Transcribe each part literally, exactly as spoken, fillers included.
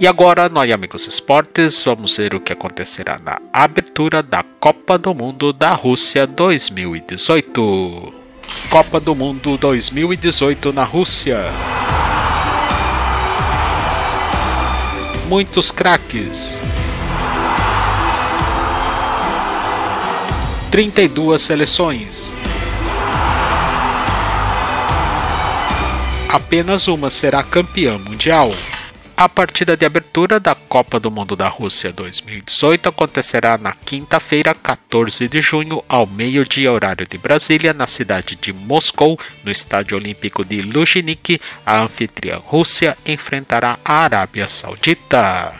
E agora, nós amigos esportes, vamos ver o que acontecerá na abertura da Copa do Mundo da Rússia dois mil e dezoito. Copa do Mundo dois mil e dezoito na Rússia. Muitos craques. trinta e duas seleções. Apenas uma será campeã mundial. A partida de abertura da Copa do Mundo da Rússia dois mil e dezoito acontecerá na quinta-feira, quatorze de junho, ao meio-dia horário de Brasília, na cidade de Moscou, no Estádio Olímpico de Luzhniki. A anfitriã Rússia enfrentará a Arábia Saudita.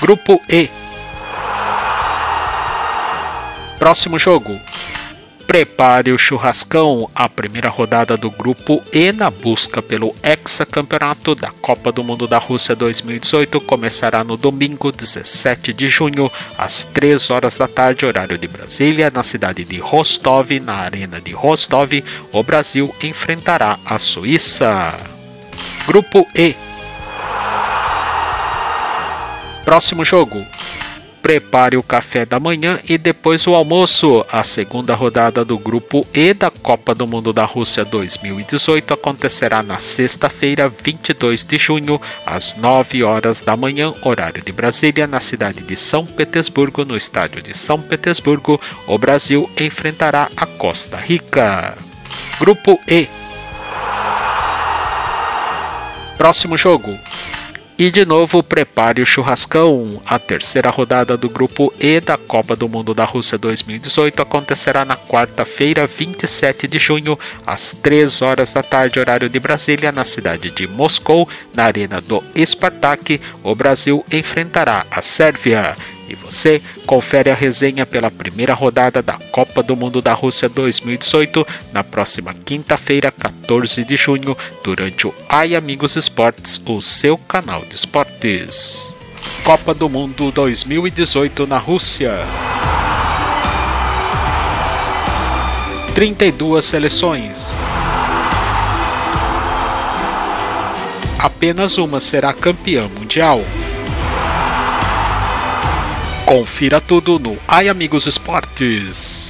Grupo E. Próximo jogo. Prepare o churrascão, a primeira rodada do Grupo E na busca pelo hexacampeonato da Copa do Mundo da Rússia dois mil e dezoito começará no domingo, dezessete de junho, às três horas da tarde, horário de Brasília, na cidade de Rostov, na Arena de Rostov. O Brasil enfrentará a Suíça. Grupo E. Próximo jogo. Prepare o café da manhã e depois o almoço. A segunda rodada do Grupo E da Copa do Mundo da Rússia dois mil e dezoito acontecerá na sexta-feira, vinte e dois de junho, às nove horas da manhã, horário de Brasília, na cidade de São Petersburgo, no estádio de São Petersburgo. O Brasil enfrentará a Costa Rica. Grupo E. Próximo jogo. E de novo, prepare o churrascão. A terceira rodada do Grupo E da Copa do Mundo da Rússia dois mil e dezoito acontecerá na quarta-feira, vinte e sete de junho, às três horas da tarde, horário de Brasília, na cidade de Moscou, na Arena do Spartak. O Brasil enfrentará a Sérvia. E você confere a resenha pela primeira rodada da Copa do Mundo da Rússia dois mil e dezoito na próxima quinta-feira, quatorze de junho, durante o iAmigos Esportes, o seu canal de esportes. Copa do Mundo dois mil e dezoito na Rússia. trinta e duas seleções. Apenas uma será campeã mundial. Confira tudo no iAmigos Esportes.